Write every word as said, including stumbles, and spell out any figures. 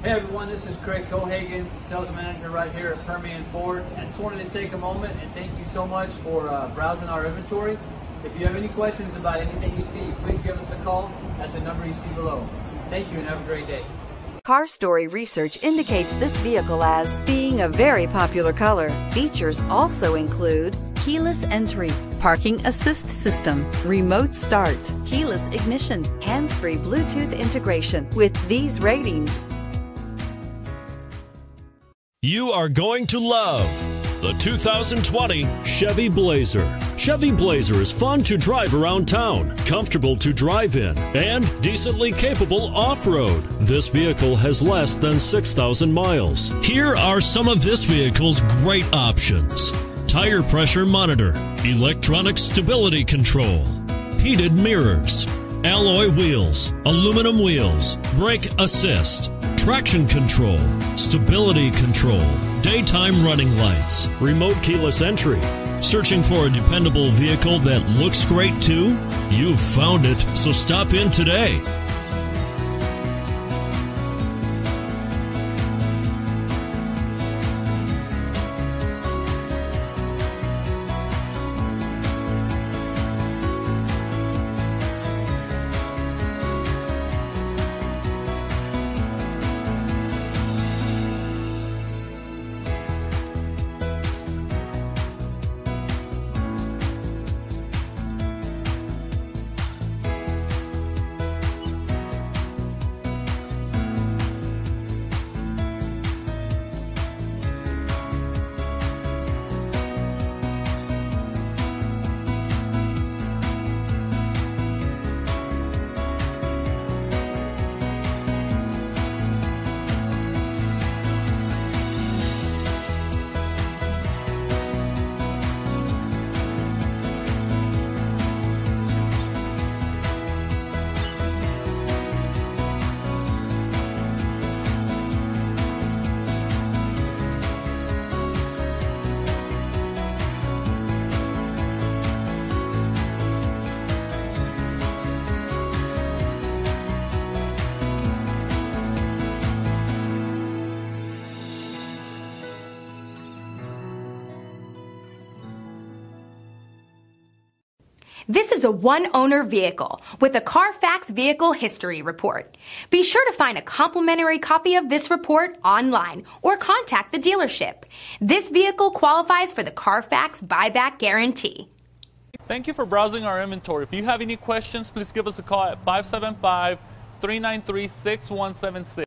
Hey everyone, this is Craig Cohagen, sales manager right here at Permian Ford. I just wanted to take a moment and thank you so much for uh, browsing our inventory. If you have any questions about anything you see, please give us a call at the number you see below. Thank you and have a great day. Car Story research indicates this vehicle as being a very popular color. Features also include keyless entry, parking assist system, remote start, keyless ignition, hands-free Bluetooth integration. With these ratings, you are going to love the two thousand twenty Chevy Blazer. Chevy Blazer is fun to drive around town, comfortable to drive in, and decently capable off-road. This vehicle has less than six thousand miles. Here are some of this vehicle's great options: tire pressure monitor, electronic stability control, heated mirrors, alloy wheels, aluminum wheels, brake assist, traction control, stability control, daytime running lights, remote keyless entry. Searching for a dependable vehicle that looks great too? You've found it, so stop in today. This is a one-owner vehicle with a Carfax Vehicle History Report. Be sure to find a complimentary copy of this report online or contact the dealership. This vehicle qualifies for the Carfax Buyback Guarantee. Thank you for browsing our inventory. If you have any questions, please give us a call at five seven five, three nine three, six one seven six.